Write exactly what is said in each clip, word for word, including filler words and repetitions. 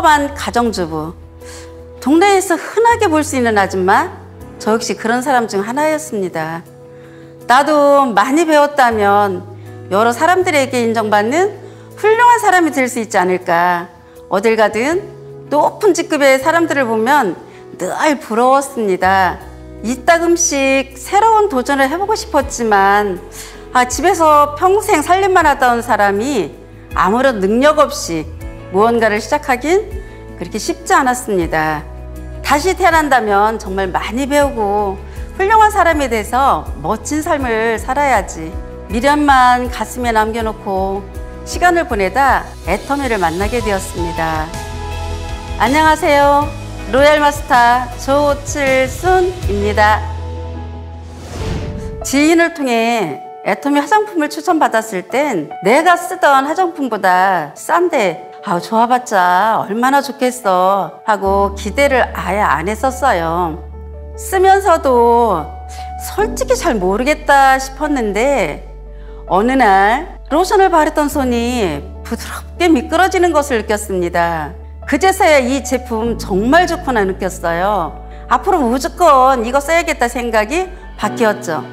평범한 가정주부, 동네에서 흔하게 볼 수 있는 아줌마, 저 역시 그런 사람 중 하나였습니다. 나도 많이 배웠다면 여러 사람들에게 인정받는 훌륭한 사람이 될 수 있지 않을까. 어딜 가든 높은 직급의 사람들을 보면 늘 부러웠습니다. 이따금씩 새로운 도전을 해보고 싶었지만 아, 집에서 평생 살림만 하던 사람이 아무런 능력 없이 무언가를 시작하긴 그렇게 쉽지 않았습니다. 다시 태어난다면 정말 많이 배우고 훌륭한 사람이 돼서 멋진 삶을 살아야지. 미련만 가슴에 남겨놓고 시간을 보내다 애터미를 만나게 되었습니다. 안녕하세요. 로얄마스터 조칠순입니다. 지인을 통해 애터미 화장품을 추천받았을 땐 내가 쓰던 화장품보다 싼데 아우 좋아봤자 얼마나 좋겠어 하고 기대를 아예 안 했었어요. 쓰면서도 솔직히 잘 모르겠다 싶었는데 어느 날 로션을 바르던 손이 부드럽게 미끄러지는 것을 느꼈습니다. 그제서야 이 제품 정말 좋구나 느꼈어요. 앞으로 무조건 이거 써야겠다 생각이 바뀌었죠.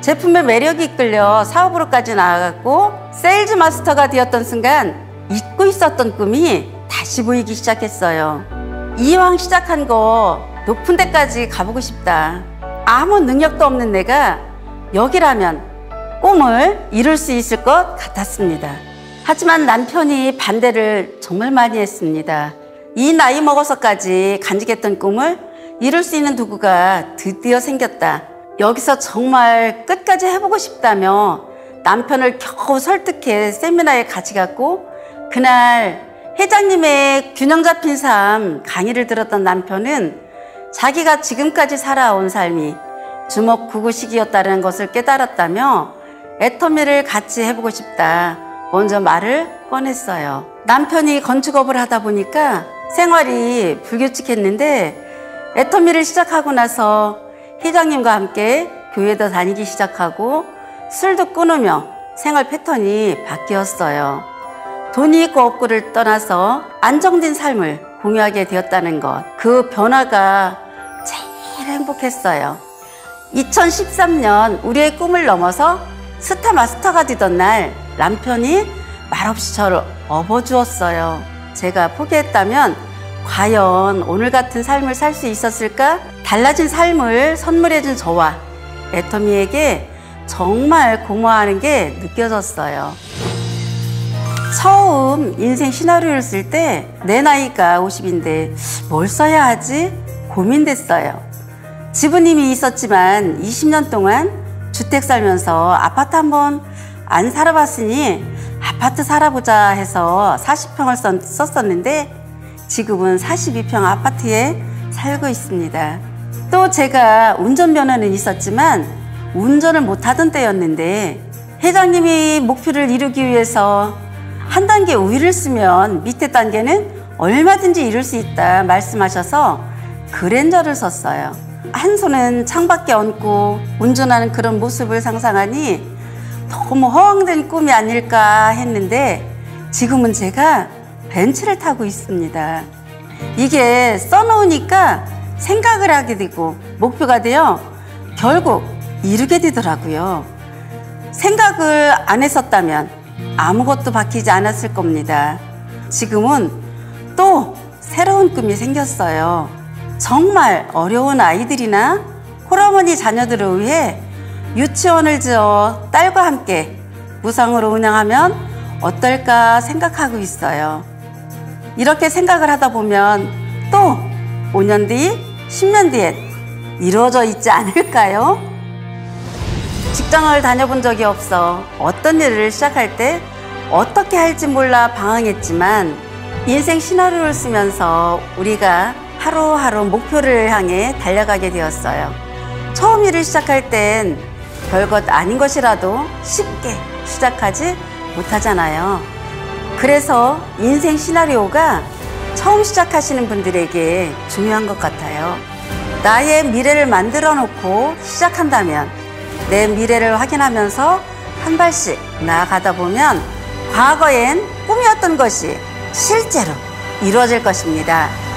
제품의 매력이 이끌려 사업으로까지 나아갔고 세일즈 마스터가 되었던 순간 잊고 있었던 꿈이 다시 보이기 시작했어요. 이왕 시작한 거 높은 데까지 가보고 싶다. 아무 능력도 없는 내가 여기라면 꿈을 이룰 수 있을 것 같았습니다. 하지만 남편이 반대를 정말 많이 했습니다. 이 나이 먹어서까지 간직했던 꿈을 이룰 수 있는 도구가 드디어 생겼다. 여기서 정말 끝까지 해보고 싶다며 남편을 겨우 설득해 세미나에 같이 갔고 그날 회장님의 균형 잡힌 삶 강의를 들었던 남편은 자기가 지금까지 살아온 삶이 주먹구구식이었다는 것을 깨달았다며 애터미를 같이 해보고 싶다 먼저 말을 꺼냈어요. 남편이 건축업을 하다 보니까 생활이 불규칙했는데 애터미를 시작하고 나서 회장님과 함께 교회도 다니기 시작하고 술도 끊으며 생활 패턴이 바뀌었어요. 돈이 있고 없고를 떠나서 안정된 삶을 공유하게 되었다는 것, 그 변화가 제일 행복했어요. 이천십삼 년 우리의 꿈을 넘어서 스타 마스터가 되던 날 남편이 말없이 저를 업어주었어요. 제가 포기했다면 과연 오늘 같은 삶을 살 수 있었을까? 달라진 삶을 선물해준 저와 애터미에게 정말 고마워하는 게 느껴졌어요. 처음 인생 시나리오를 쓸 때 내 나이가 오십인데 뭘 써야 하지? 고민됐어요. 집은 이미 있었지만 이십 년 동안 주택 살면서 아파트 한 번 안 살아봤으니 아파트 살아보자 해서 사십 평을 썼었는데 지금은 사십이 평 아파트에 살고 있습니다. 또 제가 운전면허는 있었지만 운전을 못하던 때였는데 회장님이 목표를 이루기 위해서 한 단계 우위를 쓰면 밑에 단계는 얼마든지 이룰 수 있다 말씀하셔서 그랜저를 샀어요. 한 손은 창밖에 얹고 운전하는 그런 모습을 상상하니 너무 허황된 꿈이 아닐까 했는데 지금은 제가 벤츠를 타고 있습니다. 이게 써놓으니까 생각을 하게 되고 목표가 되어 결국 이루게 되더라고요. 생각을 안 했었다면 아무것도 바뀌지 않았을 겁니다. 지금은 또 새로운 꿈이 생겼어요. 정말 어려운 아이들이나 홀어머니 자녀들을 위해 유치원을 지어 딸과 함께 무상으로 운영하면 어떨까 생각하고 있어요. 이렇게 생각을 하다 보면 또 오 년 뒤, 십 년 뒤에 이루어져 있지 않을까요? 직장을 다녀본 적이 없어 어떤 일을 시작할 때 어떻게 할지 몰라 방황했지만 인생 시나리오를 쓰면서 우리가 하루하루 목표를 향해 달려가게 되었어요. 처음 일을 시작할 땐 별것 아닌 것이라도 쉽게 시작하지 못하잖아요. 그래서 인생 시나리오가 처음 시작하시는 분들에게 중요한 것 같아요. 나의 미래를 만들어 놓고 시작한다면 내 미래를 확인하면서 한 발씩 나아가다 보면 과거엔 꿈이었던 것이 실제로 이루어질 것입니다.